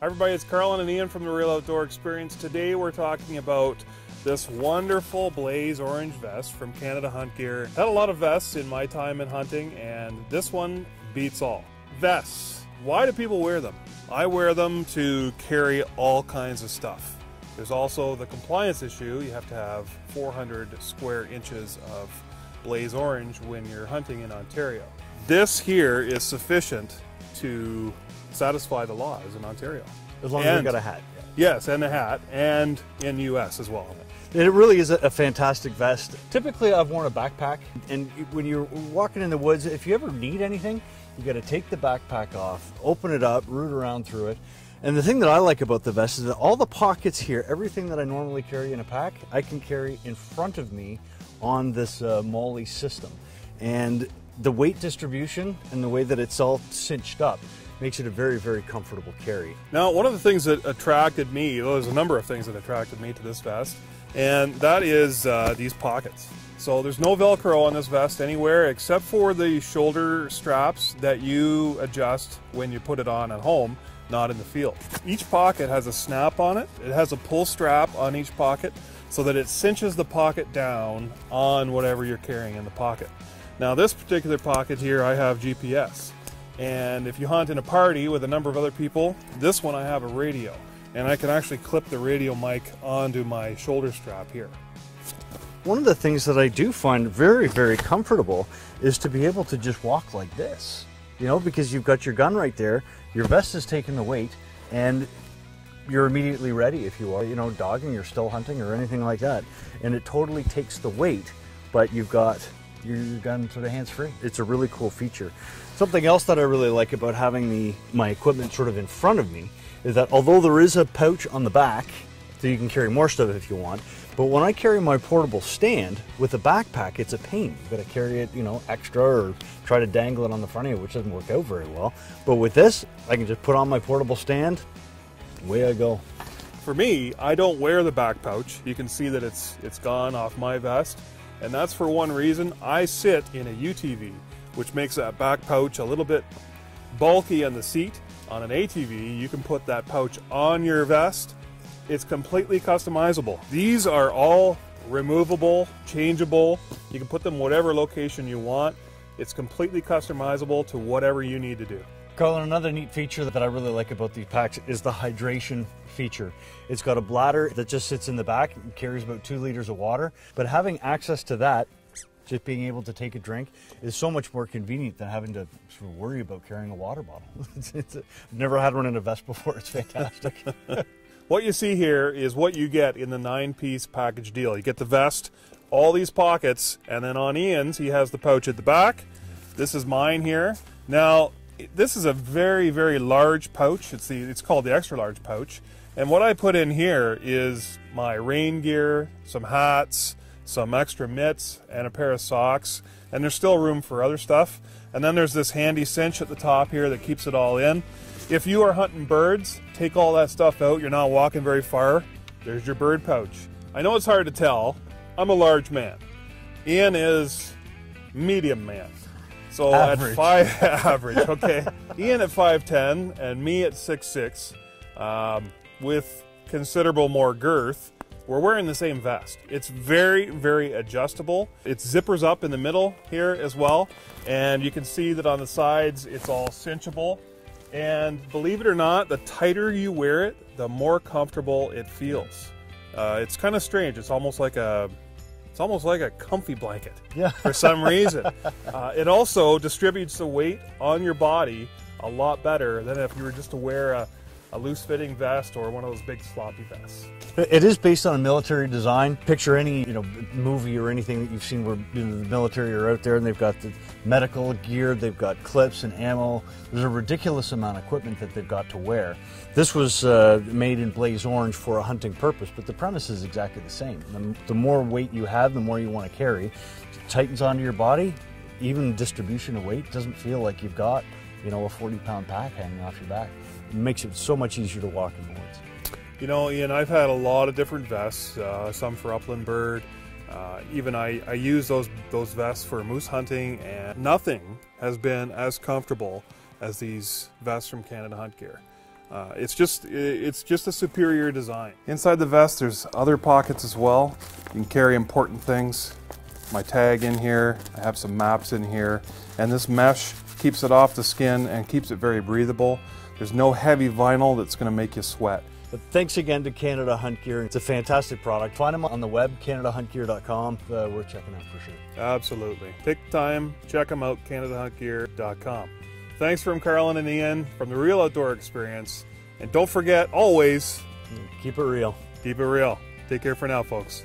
Hi everybody, it's Carlin and Ian from The Real Outdoor Experience. Today we're talking about this wonderful blaze orange vest from Canada Hunt Gear. Had a lot of vests in my time in hunting, and this one beats all. Vests. Why do people wear them? I wear them to carry all kinds of stuff. There's also the compliance issue. You have to have 400 square inches of blaze orange when you're hunting in Ontario. This here is sufficient to satisfy the laws in Ontario. As long as you've got a hat. Yes, and a hat, and in US as well. It really is a fantastic vest. Typically, I've worn a backpack, and when you're walking in the woods, if you ever need anything, you got to take the backpack off, open it up, root around through it. And the thing that I like about the vest is that all the pockets here, everything that I normally carry in a pack, I can carry in front of me on this MOLLE system. And the weight distribution and the way that it's all cinched up makes it a very, very comfortable carry. Now, one of the things that attracted me, well, there's a number of things that attracted me to this vest, and that is these pockets. So there's no Velcro on this vest anywhere except for the shoulder straps that you adjust when you put it on at home, not in the field. Each pocket has a snap on it. It has a pull strap on each pocket so that it cinches the pocket down on whatever you're carrying in the pocket. Now, this particular pocket here, I have GPS. And if you hunt in a party with a number of other people, this one I have a radio. And I can actually clip the radio mic onto my shoulder strap here. One of the things that I do find very, very comfortable is to be able to just walk like this. You know, because you've got your gun right there, your vest is taking the weight, and you're immediately ready if you are, you know, dogging, you're still hunting or anything like that. And it totally takes the weight, but you've got your gun sort of hands-free. It's a really cool feature. Something else that I really like about having my equipment sort of in front of me is that although there is a pouch on the back, so you can carry more stuff if you want, but when I carry my portable stand with a backpack, it's a pain. You've got to carry it, you know, extra or try to dangle it on the front of you, which doesn't work out very well. But with this, I can just put on my portable stand, away I go. For me, I don't wear the back pouch. You can see that it's gone off my vest. And that's for one reason. I sit in a UTV, which makes that back pouch a little bit bulky on the seat. On an ATV, you can put that pouch on your vest. It's completely customizable. These are all removable, changeable. You can put them whatever location you want. It's completely customizable to whatever you need to do. Carlin, another neat feature that I really like about these packs is the hydration feature. It's got a bladder that just sits in the back and carries about 2 liters of water, but having access to that, just being able to take a drink, is so much more convenient than having to sort of worry about carrying a water bottle. I've never had one in a vest before. It's fantastic. What you see here is what you get in the 9-piece package deal. You get the vest, all these pockets, and then on Ian's, he has the pouch at the back. This is mine here. Now, this is a very, very large pouch. It's called the extra large pouch. And what I put in here is my rain gear, some hats, some extra mitts, and a pair of socks. And there's still room for other stuff. And then there's this handy cinch at the top here that keeps it all in. If you are hunting birds, take all that stuff out. You're not walking very far. There's your bird pouch. I know it's hard to tell. I'm a large man. Ian is medium man. So average. Average, okay. Ian at 5'10" and me at 6'6", with considerable more girth, we're wearing the same vest. It's very, very adjustable. It zippers up in the middle here as well, and you can see that on the sides it's all cinchable. And believe it or not, the tighter you wear it, the more comfortable it feels. It's kind of strange. It's almost like a comfy blanket, yeah, for some reason. It also distributes the weight on your body a lot better than if you were just to wear a loose-fitting vest or one of those big sloppy vests. It is based on a military design. Picture any, you know, movie or anything that you've seen where, you know, the military are out there and they've got the medical gear, they've got clips and ammo. There's a ridiculous amount of equipment that they've got to wear. This was made in blaze orange for a hunting purpose, but the premise is exactly the same. The more weight you have, the more you want to carry. It tightens onto your body. Even distribution of weight doesn't feel like you've got, you know, a 40-pound pack hanging off your back. It makes it so much easier to walk in the woods. You know, Ian, I've had a lot of different vests, some for upland bird. Even I use those vests for moose hunting, and nothing has been as comfortable as these vests from Canada Hunt Gear. It's just a superior design. Inside the vest, there's other pockets as well. You can carry important things. My tag in here, I have some maps in here, and this mesh keeps it off the skin and keeps it very breathable. There's no heavy vinyl that's going to make you sweat. But thanks again to Canada Hunt Gear. It's a fantastic product. Find them on the web, CanadaHuntGear.com. Worth checking out for sure. Absolutely. Take the time, check them out, CanadaHuntGear.com. Thanks from Carlin and Ian from The Real Outdoor Experience. And don't forget, always, keep it real. Keep it real. Take care for now, folks.